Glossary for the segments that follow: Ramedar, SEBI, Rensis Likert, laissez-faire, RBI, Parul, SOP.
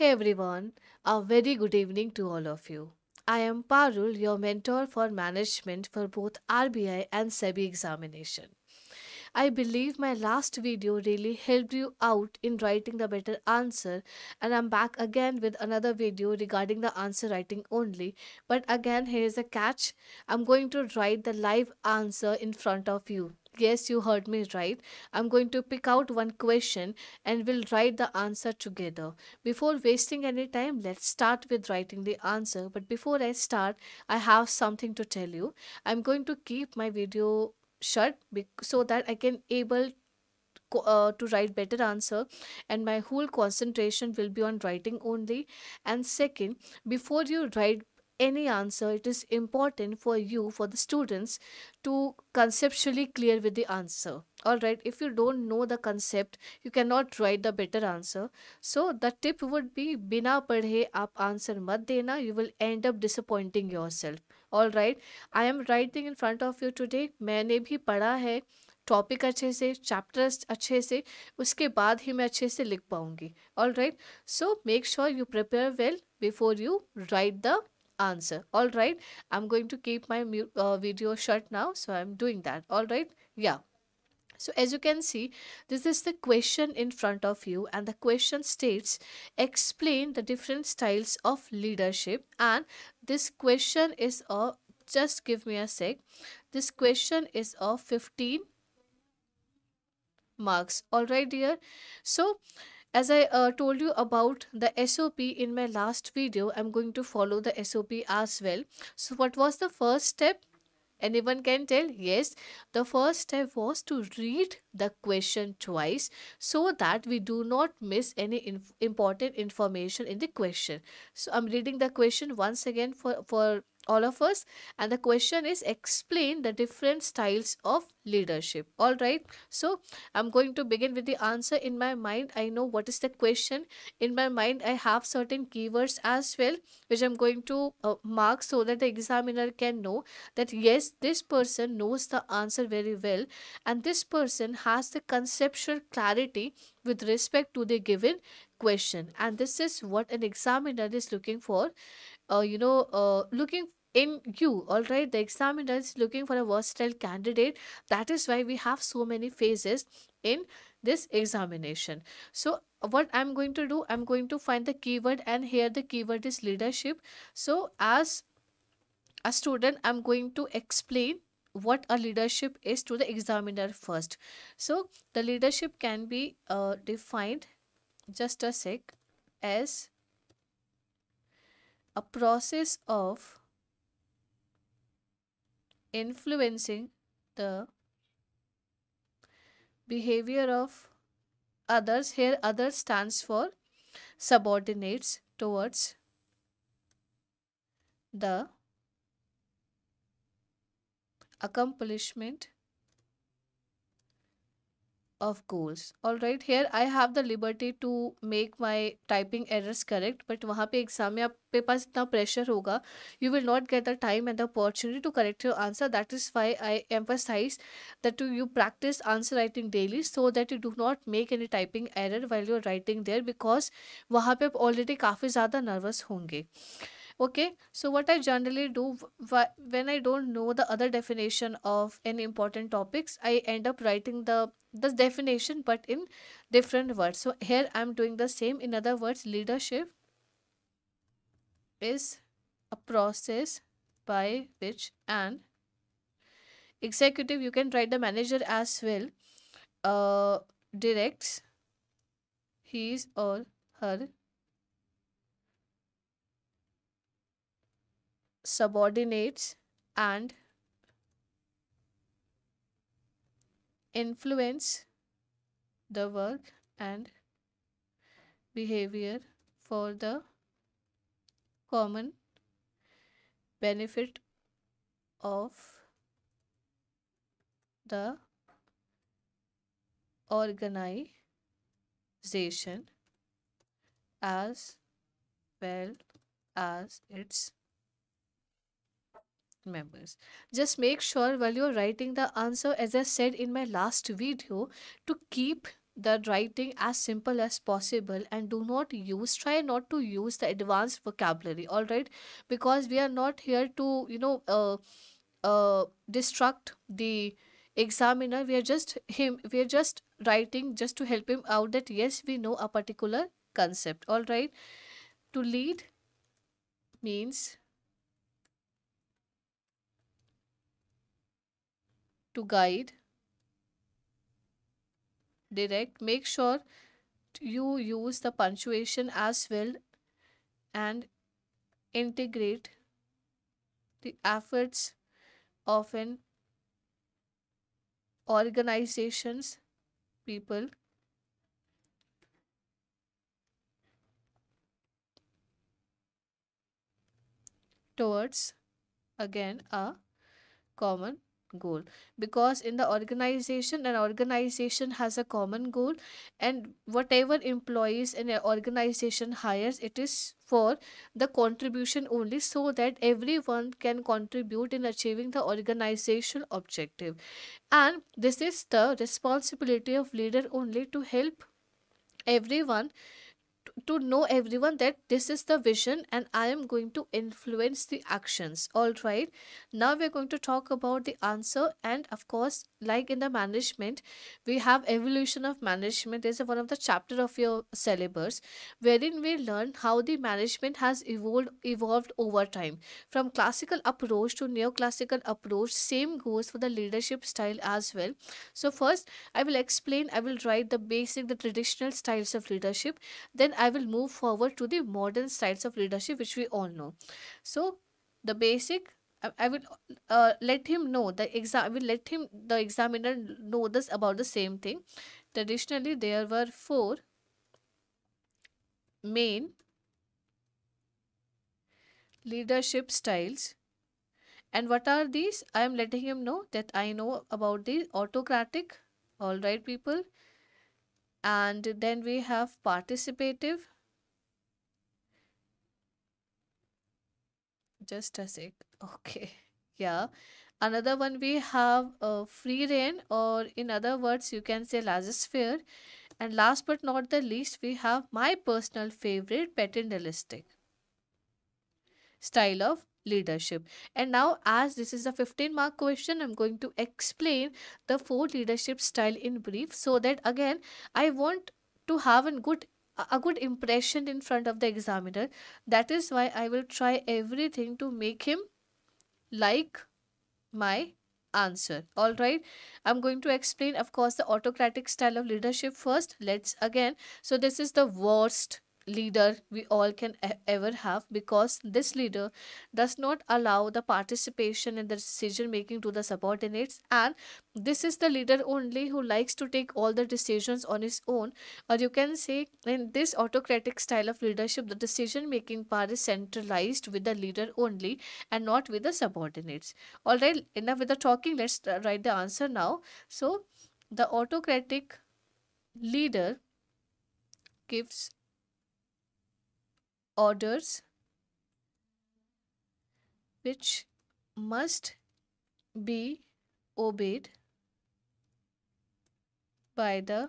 Hey everyone, a very good evening to all of you. I am Parul, your mentor for management for both RBI and SEBI examination. I believe my last video really helped you out in writing the better answer, and I'm back again with another video regarding the answer writing only. But again, here is a catch. I'm going to write the live answer in front of you. Yes, you heard me right. I'm going to pick out one question and we'll write the answer together. Before wasting any time, let's start with writing the answer. But before I start, I have something to tell you. I'm going to keep my video short so that I can able to write better answer, and my whole concentration will be on writing only. And second, before you write any answer, it is important for you, for the students, to conceptually clear with the answer. Alright, if you don't know the concept, you cannot write the better answer. So the tip would be, bina padhe aap answer mat dena, you will end up disappointing yourself. Alright, I am writing in front of you today. मैंने भी पढ़ा है topic अच्छे से, chapters अच्छे से, उसके बाद ही मैं अच्छे से लिख पाऊँगी. Alright, so make sure you prepare well before you write the answer. All right, I'm going to keep my video short now, so I'm doing that. All right, yeah. So as you can see, this is the question in front of you, and the question states, explain the different styles of leadership. And this question is of, just give me a sec, this question is of 15 marks. All right, dear. So as I told you about the SOP in my last video, I'm going to follow the SOP as well. So what was the first step? Anyone can tell? Yes, the first step was to read the question twice so that we do not miss any important information in the question. So I'm reading the question once again for all of us, and the question is, explain the different styles of leadership. All right, so I'm going to begin with the answer. In my mind, I know what is the question. In my mind, I have certain keywords as well, which I'm going to mark so that the examiner can know that yes, this person knows the answer very well, and this person has the conceptual clarity with respect to the given question. And this is what an examiner is looking for, looking in you. All right, the examiner is looking for a versatile candidate. That is why we have so many phases in this examination. So what I'm going to do, I'm going to find the keyword, and here the keyword is leadership. So as a student, I'm going to explain what a leadership is to the examiner first. So the leadership can be defined, just a sec, as a process of influencing the behavior of others. Here others stands for subordinates, towards the accomplishment of goals. All right, here I have the liberty to make my typing errors correct, but वहाँ पे exam में आपके पास इतना pressure होगा, you will not get the time and the opportunity to correct your answer. That is why I emphasize that you practice answer writing daily so that you do not make any typing error while you are writing there, because वहाँ पे आप already काफ़ी ज़्यादा nervous होंगे. Okay, so what I generally do when I don't know the other definition of any important topics, I end up writing the definition but in different words. So here I'm doing the same. In other words, leadership is a process by which an executive, you can write the manager as well, directs his or her subordinates and influence the work and behavior for the common benefit of the organization as well as its members. Just make sure while you're writing the answer, as I said in my last video, to keep the writing as simple as possible, and do not use, try not to use the advanced vocabulary, all right? Because we are not here to, you know, distract the examiner. We are just writing just to help him out that yes, we know a particular concept, all right? To lead means to guide, direct. Make sure you use the punctuation as well and integrate the efforts of an organization's people. Towards, again, a common goal, because in the organization, an organization has a common goal, and whatever employees an organization hires, it is for the contribution only, so that everyone can contribute in achieving the organizational objective. And this is the responsibility of leader only, to help everyone, to know everyone that this is the vision and I am going to influence the actions. All right, now we're going to talk about the answer. And of course, like in the management, we have evolution of management. This is one of the chapter of your syllabus, wherein we learn how the management has evolved over time, from classical approach to neoclassical approach. Same goes for the leadership style as well. So first I will write the basic, the traditional styles of leadership. Then I will move forward to the modern styles of leadership, which we all know. So the basic, I will let him know, the examiner know this about the same thing. Traditionally, there were four main leadership styles. And what are these? I am letting him know that I know about the autocratic, all right, people. And then we have participative. Just a sec. Okay. Yeah. Another one we have free rein, or in other words, you can say laissez-faire. And last but not the least, we have my personal favorite, paternalistic style of leadership. And now, as this is a 15-mark question, I'm going to explain the four leadership style in brief, so that again I want to have a good impression in front of the examiner. That is why I will try everything to make him like my answer. All right, I'm going to explain, of course, the autocratic style of leadership first. Let's again, so this is the worst leader we all can ever have, because this leader does not allow the participation in the decision making to the subordinates, and this is the leader only who likes to take all the decisions on his own. Or you can say, in this autocratic style of leadership, the decision making part is centralized with the leader only and not with the subordinates. All right, enough with the talking, let's write the answer now. So the autocratic leader gives orders which must be obeyed by the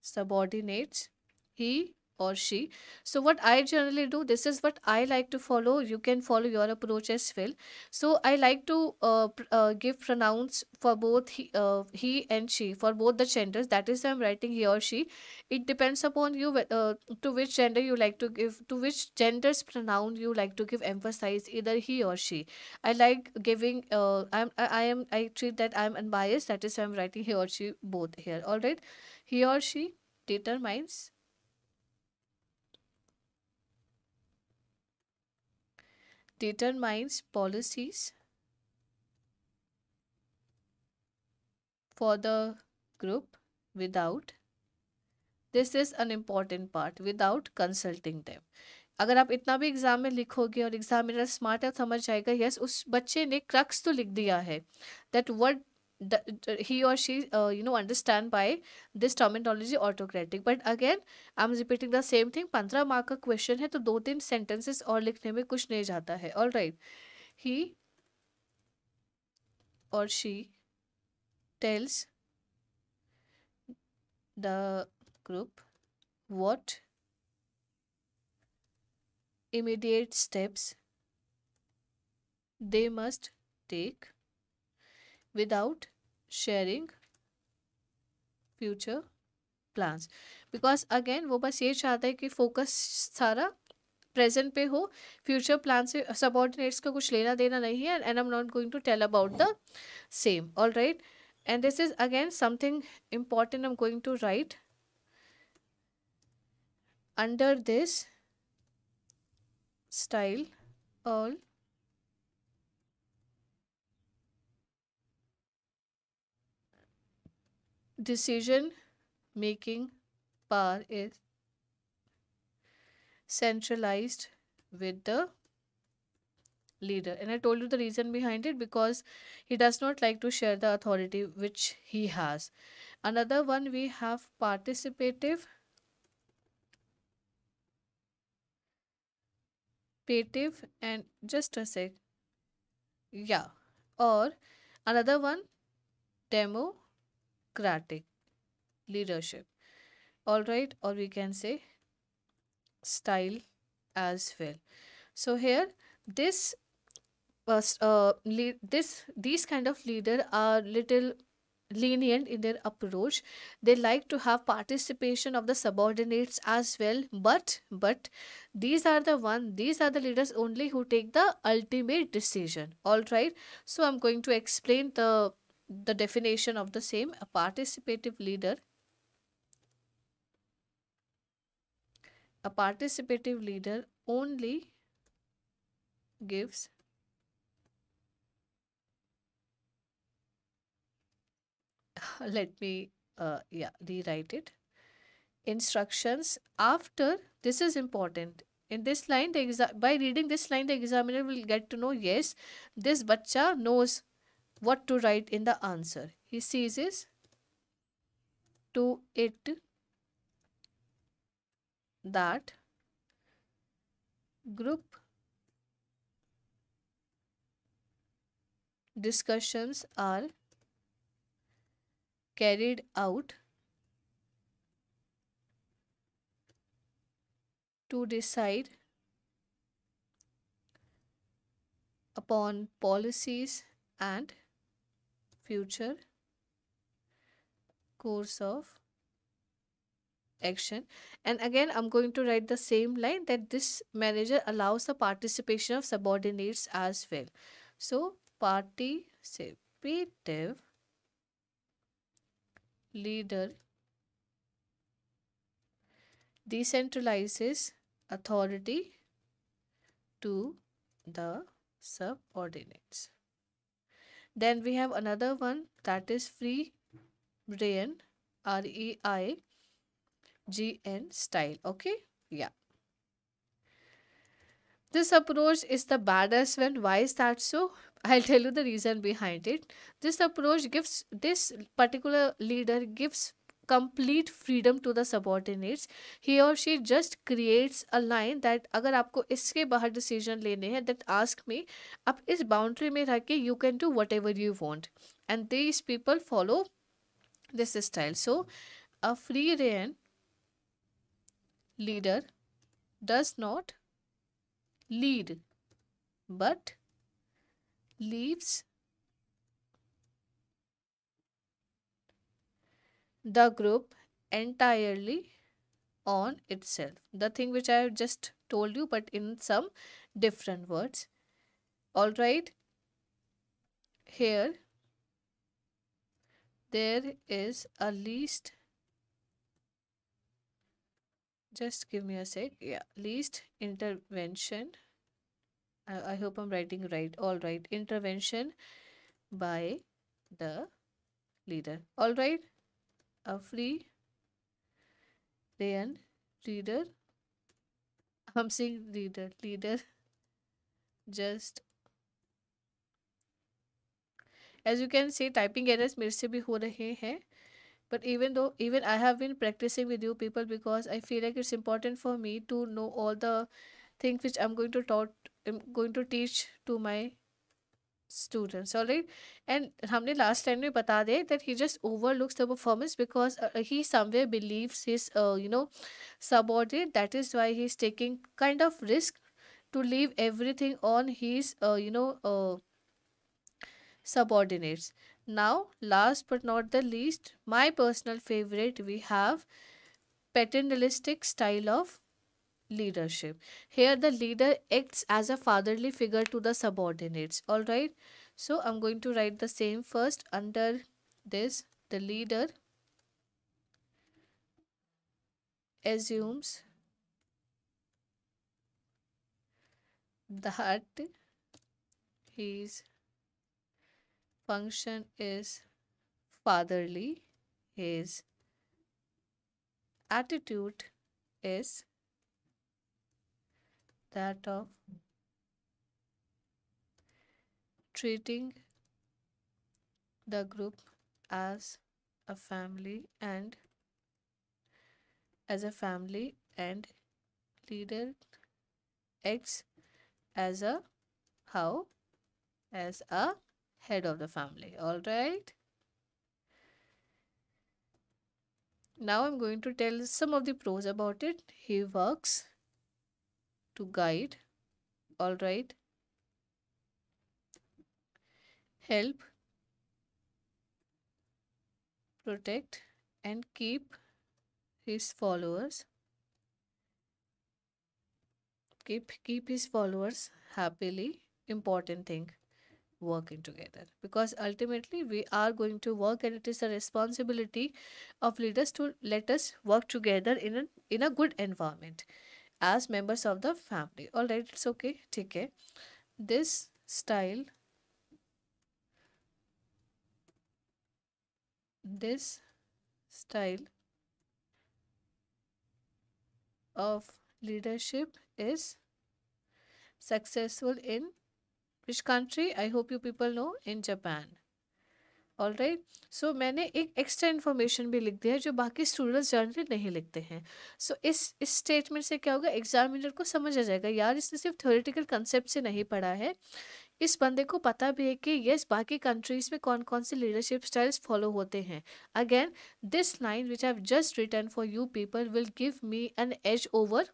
subordinates, he or she. So what I generally do, this is what I like to follow. You can follow your approach as well. So I like to give pronouns for both he and she, for both the genders. That is why I'm writing he or she. It depends upon you to which gender you like to give, to which gender's pronoun you like to give emphasize, either he or she. I like giving I treat that I'm unbiased. That is why I'm writing he or she both here. All right, he or she determines policies for the group without, this is an important part, without consulting them. अगर आप इतना भी exam में लिखोगे और examiner smart है, समझ जाएगा यस उस बच्चे ने क्रक्स तो लिख दिया है, that what he or she understand by this terminology autocratic. But again I'm repeating the same thing. 15 mark का question है, तो 2-3 sentences और लिखने में कुछ नहीं जाता है. All right, he or she tells the group what immediate steps they must take without sharing future plans, because again वो बस ये चाहता है कि focus सारा present पे हो, future plans से subordinates का कुछ लेना देना नहीं है, and I'm not going to tell about the same. All right, and this is again something important I'm going to write under this style all decision making power is centralized with the leader, and I told you the reason behind it, because he does not like to share the authority which he has. Another one we have participative and just a sec, yeah, or another one democratic leadership, all right, or we can say style as well. So here this these kind of leaders are little lenient in their approach. They like to have participation of the subordinates as well, but these are the leaders only who take the ultimate decision. All right, so I'm going to explain the definition of the same. A participative leader, only gives let me rewrite it. Instructions after, this is important. In this line, by reading this line, the examiner will get to know, yes, this bachcha knows what to write in the answer. He seizes to it that group discussions are carried out to decide upon policies and future course of action. And again I'm going to write the same line, that this manager allows the participation of subordinates as well. So participative leader decentralizes authority to the subordinates. Then we have another one, that is free reign, REIGN style. Okay, yeah. This approach is the baddest one. Why is that so? I'll tell you the reason behind it. This approach gives, this particular leader gives complete freedom to the subordinates. He or she just creates a line that अगर आपको इसके बाहर decision लेने हैं, that ask me, आप इस boundary में रह के you can do whatever you want, and these people follow this style. So a free rein leader does not lead but leaves the group entirely on itself. The thing which I have just told you, but in some different words. All right, here there is a least, just give me a sec, yeah, least intervention. I hope I'm writing right. All right, intervention by the leader. All right, a free rein leader, I'm saying leader just, as you can see, typing errors mere se bhi ho rahe hain. But even I have been practicing with you people, because I feel like it's important for me to know all the things which I'm going to teach to my students. All right, and हमने last time में बता दे that he just overlooks the performance because he somewhere believes his subordinate. That is why he is taking kind of risk to leave everything on his subordinates. Now, last but not the least, my personal favorite, we have paternalistic style of leadership. Here the leader acts as a fatherly figure to the subordinates. All right, so I'm going to write the same first under this. The leader assumes that his function is fatherly, his attitude is that of treating the group as a family, and leader acts as a head of the family. All right, now I'm going to tell some of the pros about it. He works to guide, all right, help, protect and keep his followers, keep his followers happily. Important thing, working together, because ultimately we are going to work, and it is a responsibility of leaders to let us work together in a good environment as members of the family. All right, it's okay, take care. This style, of leadership is successful in which country? I hope you people know, in Japan. All right, so मैंने एक extra information भी लिख दिया है जो बाकी students generally नहीं लिखते हैं. So इस statement से क्या होगा, examiner को समझ आ जाएगा यार इसने सिर्फ theoretical concept से नहीं पढ़ा है, इस बंदे को पता भी है कि yes बाकी countries में कौन कौन से leadership styles follow होते हैं. Again, this line which I have just written for you people will give me an edge over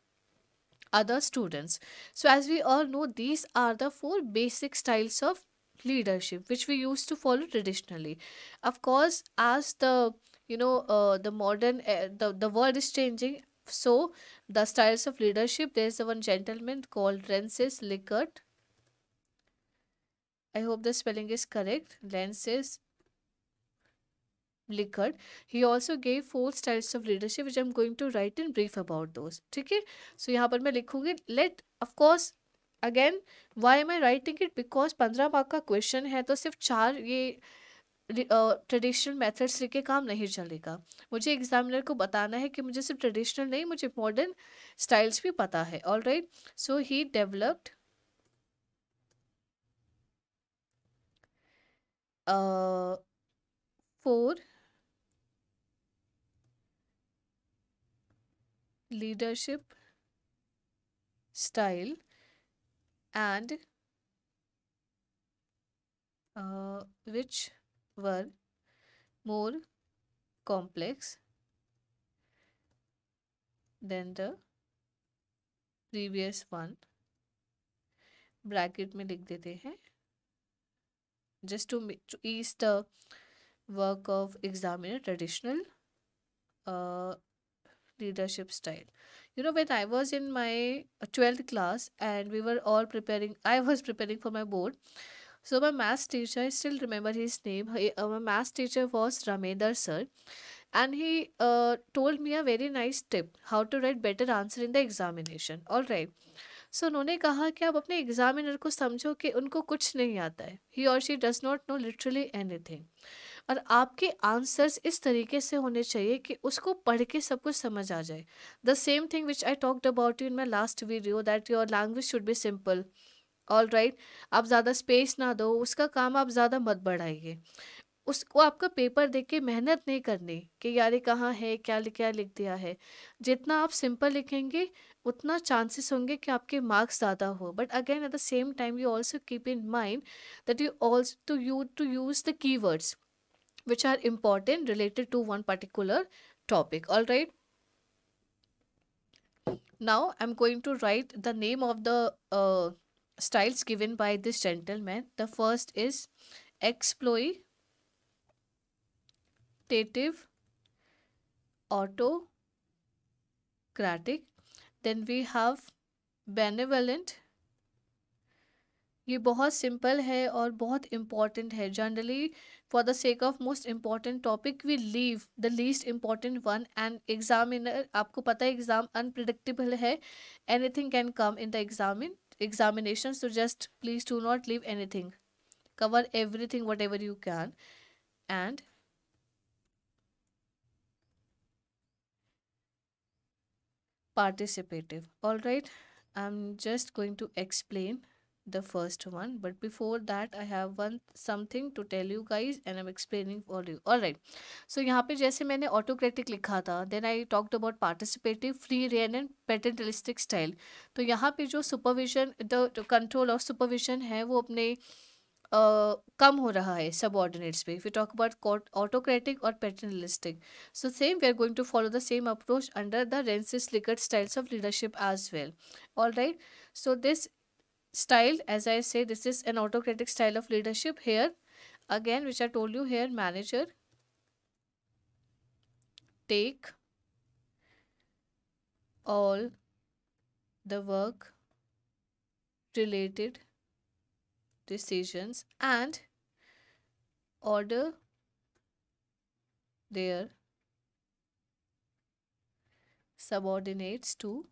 other students. So as we all know, these are the four basic styles of leadership which we used to follow traditionally. Of course, as the the modern the world is changing, so the styles of leadership, there is one gentleman called Rensis Likert. I hope the spelling is correct, Rensis Likert. He also gave four styles of leadership which I'm going to write in brief about those. ठीक है, so यहाँ पर मैं लिखूँगी. Let, of course, again, why am I writing it? Because 15 mark का question है, तो सिर्फ 4 ये ट्रेडिशनल मेथड्स लेके काम नहीं चलेगा. मुझे एग्जामिनर को बताना है कि मुझे सिर्फ ट्रेडिशनल नहीं, मुझे मॉडर्न स्टाइल्स भी पता है. All right, so he developed four leadership style and which were more complex than the previous one. Bracket में लिख देते हैं just to ease the work of examiner. Traditional leadership style. You know, when I was in my 12th class and we were all preparing, I was preparing for my board. So my maths teacher, I still remember his name. My maths teacher was Ramedar sir, and he told me a very nice tip how to write better answer in the examination. All right, so उन्होंने कहा कि आप अपने examiner को समझो कि उनको कुछ नहीं आता है. He or she does not know literally anything. और आपके आंसर्स इस तरीके से होने चाहिए कि उसको पढ़ के सब कुछ समझ आ जाए. The same thing which I talked about you in my last video, that your language should be simple. All right, आप ज़्यादा स्पेस ना दो, उसका काम आप ज़्यादा मत बढ़ाइए. उसको आपका पेपर देख के मेहनत नहीं करनी कि यार ये कहाँ है, क्या लिख दिया है। जितना आप सिंपल लिखेंगे उतना चांसेस होंगे कि आपके मार्क्स ज़्यादा हो। But again at the same time you also keep in mind that you also to use the keywords which are important related to one particular topic. All right, now I'm going to write the name of the styles given by this gentleman. The first is exploitative, autocratic, then we have benevolent. ये बहुत simple है और बहुत important है। Generally for the sake of most important topic we leave the least important one and examiner, आपको पता है exam unpredictable है, anything can come in the examination, so just please do not leave anything, cover everything whatever you can. And participative. All right, I am just going to explain the first one, but before that I have something to tell you guys and I'm explaining for you. All right, so यहाँ पे जैसे मैंने autocratic लिखा था, then I talked about participative, free rein and paternalistic style. तो यहाँ पे जो supervision, the control और supervision है वो अपने कम हो रहा है subordinates पे। If we talk about autocratic और paternalistic, so same we are going to follow the same approach under the Rensis Likert styles of leadership as well. All right, so this style, as I say, this is an autocratic style of leadership. Here again, which I told you, here manager take all the work related decisions and order their subordinates to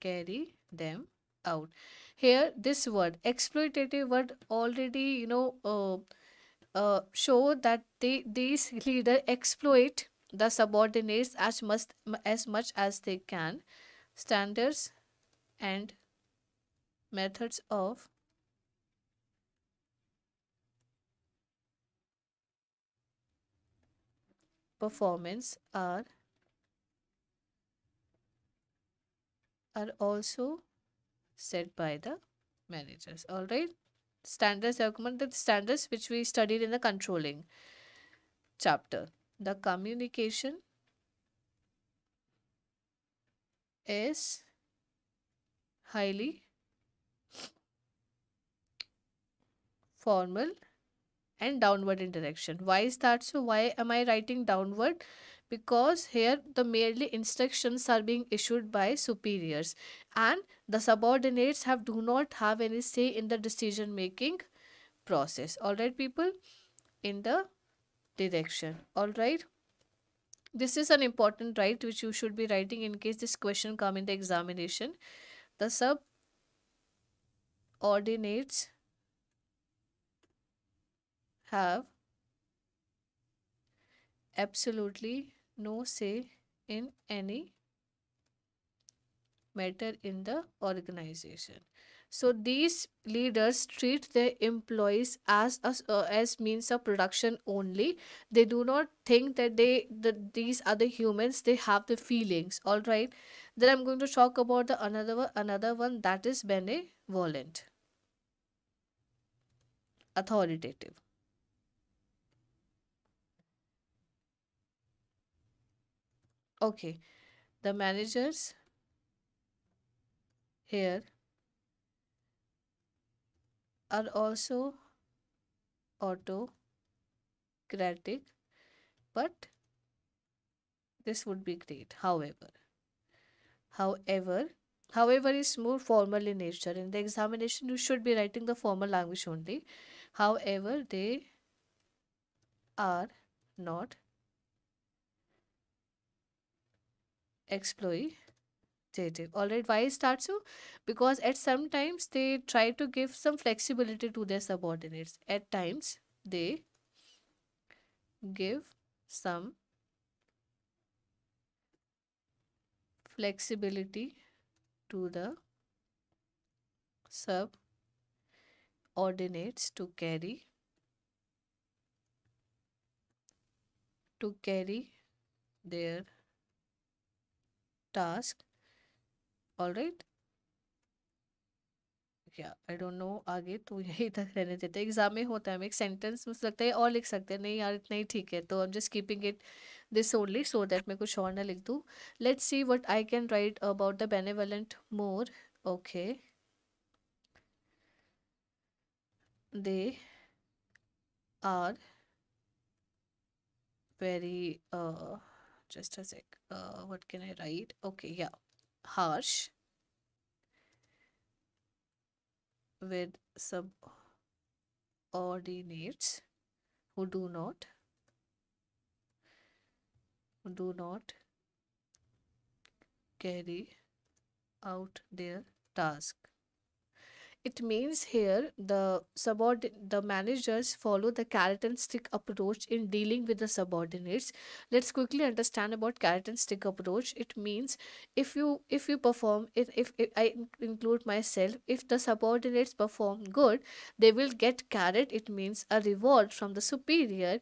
carry them out. Here this word exploitative word already show that these leaders exploit the subordinates as much as they can. Standards and methods of performance are also set by the managers. All right, standards, the standards which we studied in the controlling chapter. The communication is highly formal and downward in direction. Why is that? So why am I writing downward? Because here the merely instructions are being issued by superiors and the subordinates do not have any say in the decision making process. All right people, in the direction. All right, this is an important right which you should be writing in case this question come in the examination. The subordinates have absolutely no say in any matter in the organization. So these leaders treat their employees as means of production only. They do not think that these are the humans. They have the feelings. All right. Then I'm going to talk about the another one, that is benevolent, authoritative. Okay, the managers here are also autocratic, but this would be great. However is more formal in nature. In the examination you should be writing the formal language only. However, they are not exploitative. All right, why start so? Because at some times they try to give some flexibility to their subordinates. At times they give some flexibility to the subordinates to carry to carry their task. All right. Yeah, I don't know. आगे तो यही तक रहने देते हैं. Exam में होता है, एक सेंटेंस मुझे लगता है और लिख सकते हैं. नहीं यार इतना ही ठीक है, तो I'm just keeping it this only so that मैं कुछ और ना लिख दूँ. Let's see what I can write about the benevolent more. Okay. They are very just a sec. What can I write? Okay, yeah, harsh with subordinates who do not carry out their task. It means here the managers follow the carrot and stick approach in dealing with the subordinates. Let's quickly understand about carrot and stick approach. It means if you perform, if I include myself, if the subordinates perform good, they will get carrot. It means a reward from the superior,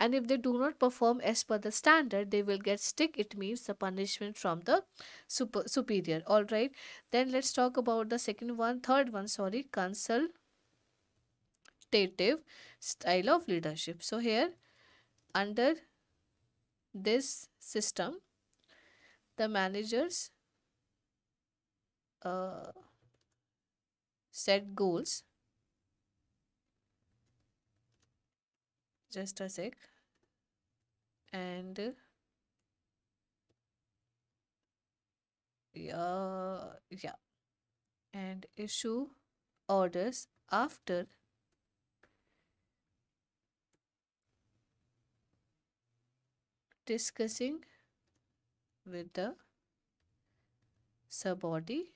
and if they do not perform as per the standard, they will get stick. It means the punishment from the superior. All right. Then let's talk about the third one, consultative style of leadership. So here, under this system, the managers set goals. Just a sec. And and issue orders after discussing with the subordinates.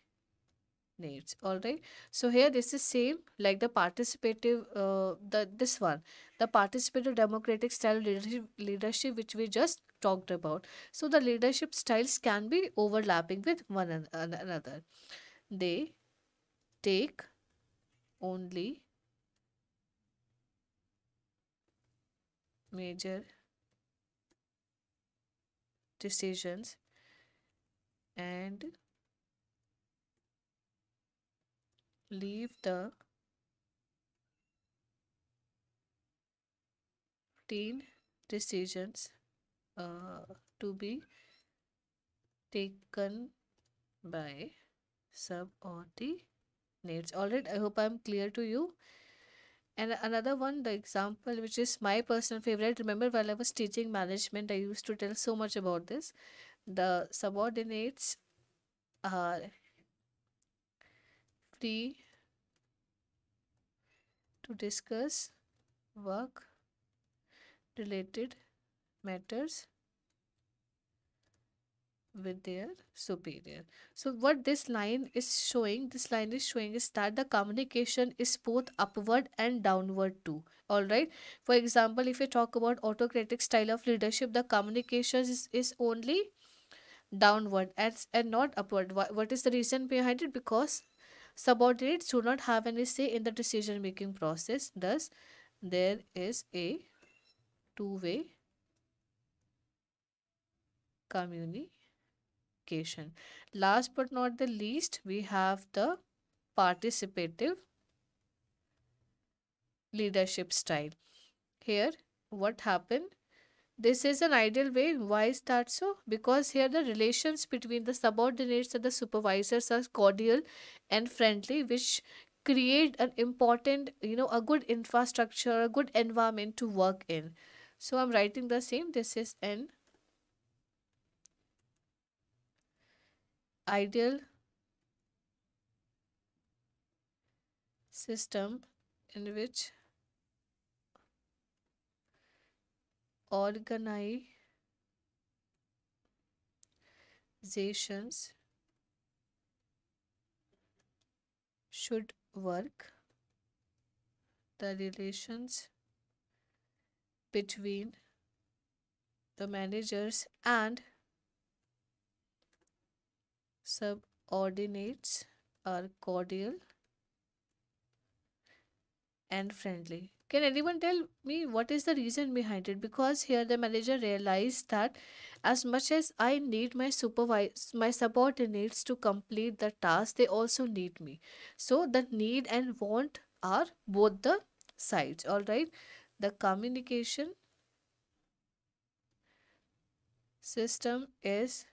All right. So here this is same like the participative the participative democratic style leadership which we just talked about. So the leadership styles can be overlapping with one another. They take only major decisions and leave the routine decisions to be taken by subordinates. Alright, I hope I'm clear to you. And another one, the example which is my personal favorite. Remember, while I was teaching management, I used to tell so much about this. The subordinates are free to discuss work related matters with their superior. So what this line is showing is that the communication is both upward and downward too. All right. For example, if you talk about autocratic style of leadership, the communication is only downward and not upward. What is the reason behind it? Because subordinates do not have any say in the decision making process. Thus there is a two-way communication. Last but not the least, we have the participative leadership style. Here, what happened? This is an ideal way. Why is that so? Because here the relations between the subordinates and the supervisors are cordial and friendly, which create an important, a good infrastructure, a good environment to work in. So I'm writing the same. This is an ideal system in which organizations should work. The relations between the managers and subordinates are cordial and friendly. Can anyone tell me what is the reason behind it? Because here the manager realized that as much as I need my subordinates to complete the task, they also need me. So the need and want are both the sides. All right. The communication system is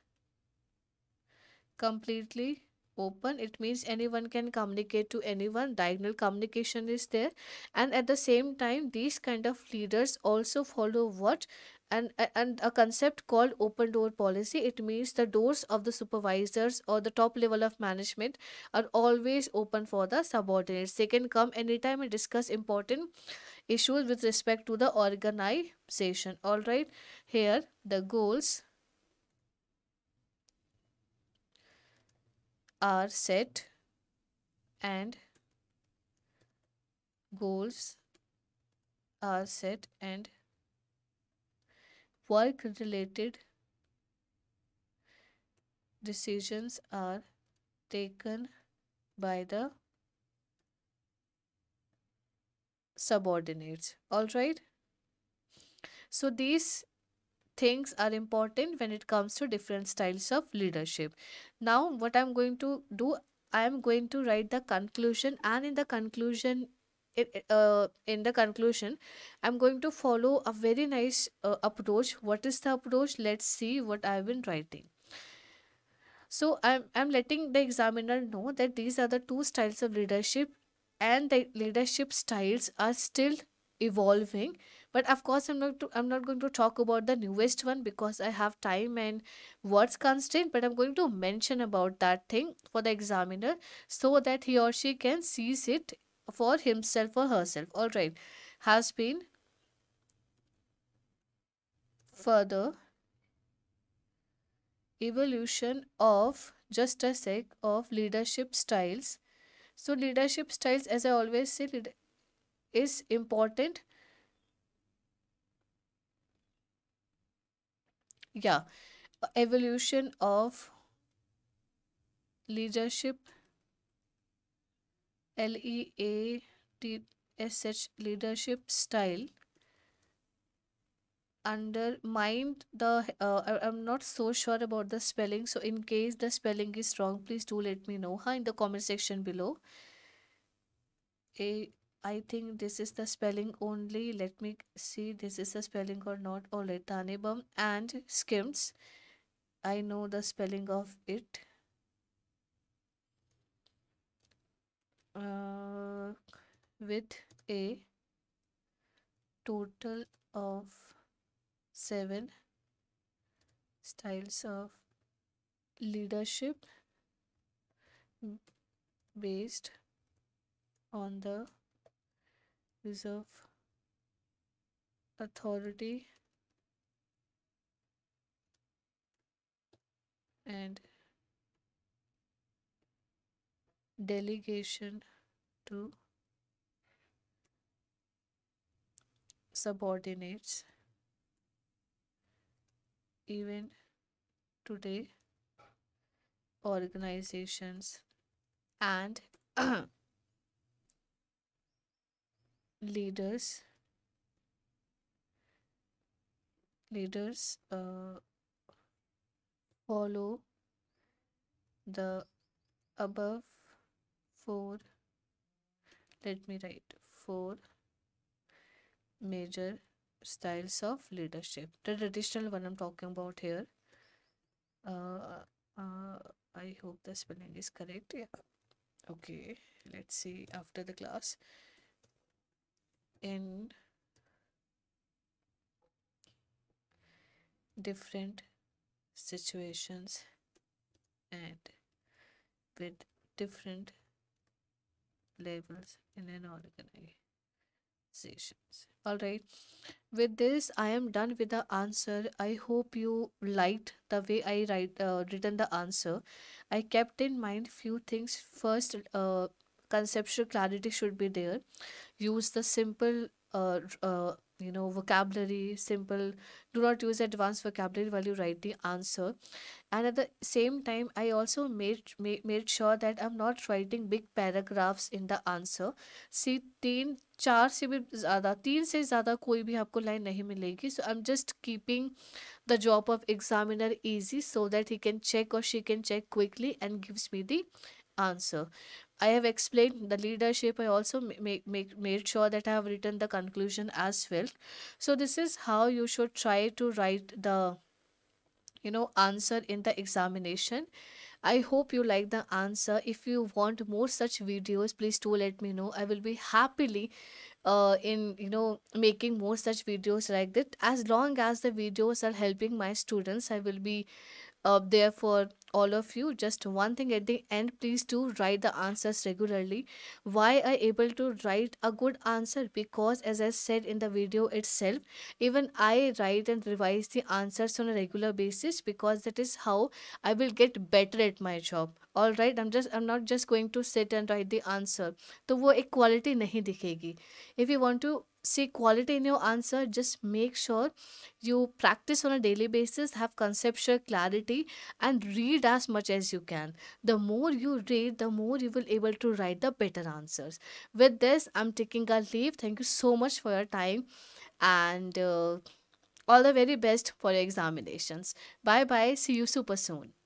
completely open. It means anyone can communicate to anyone. Diagonal communication is there, and at the same time these kind of leaders also follow what and a concept called open door policy. It means the doors of the supervisors or the top level of management are always open for the subordinates. They can come anytime and discuss important issues with respect to the organization. All right, here the goals are set and work related decisions are taken by the subordinates. All right, so these things are important when it comes to different styles of leadership. Now what I'm going to do, I'm going to write the conclusion, and in the conclusion I'm going to follow a very nice approach. What is the approach? Let's see what I've been writing. So I'm letting the examiner know that these are the two styles of leadership, and the leadership styles are still evolving. But of course I'm not going to talk about the newest one because I have time and words constraint, but I'm going to mention about that thing for the examiner so that he or she can seize it for himself or herself. All right, has been further evolution of leadership styles. So leadership styles, as I always say, is important. Yeah, evolution of leadership, LEADSH, leadership style undermined the I'm not so sure about the spelling, so in case the spelling is wrong, please do let me know in the comment section below. I think this is the spelling only. Let me see this is the spelling or not. Alright, Thanebum and Skims. I know the spelling of it. With a total of 7 styles of leadership based on the reserve authority and delegation to subordinates. Even today, organizations and leaders follow the above 4, let me write 4 major styles of leadership. The traditional one I'm talking about here. I hope the spelling is correct. Yeah, okay, let's see after the class. In different situations and with different levels in an organization. All right, with this I am done with the answer. I hope you liked the way I written the answer. I kept in mind few things. First, conceptual clarity should be there. Use the simple vocabulary, simple. Do not use advanced vocabulary while you write the answer. And at the same time, I also made sure that I'm not writing big paragraphs in the answer. See, तीन से ज़्यादा कोई भी आपको line नहीं मिलेगी. So I'm just keeping the job of examiner easy so that he can check or she can check quickly and gives me the answer. I have explained the leadership. I also made sure that I have written the conclusion as well. So this is how you should try to write the answer in the examination. I hope you like the answer. If you want more such videos, please do let me know. I will be happily making more such videos like that. As long as the videos are helping my students, I will be there for all of you. Just one thing at the end, please do write the answers regularly. Why I able to write a good answer? Because as I said in the video itself, even I write and revise the answers on a regular basis, because that is how I will get better at my job. All right, I'm not just going to sit and write the answer. तो वो एक quality नहीं दिखेगी. If you want to see quality in your answer, just make sure you practice on a daily basis, have conceptual clarity, and read as much as you can. The more you read, the more you will able to write the better answers. With this, I'm taking a leave. Thank you so much for your time, and all the very best for your examinations. Bye bye. See you super soon.